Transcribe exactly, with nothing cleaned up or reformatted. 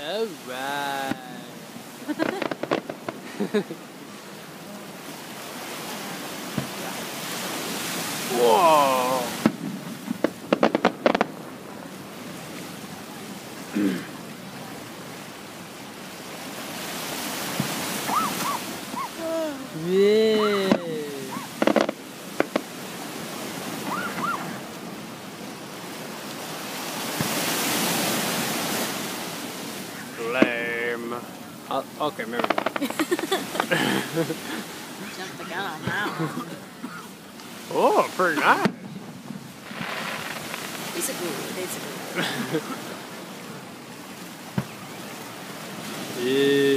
All right. Whoa. Yeah. Lame. I'll, okay, maybe. Jump the gun on that one. Oh, pretty nice. It's a good one. It's a good one. Yeah.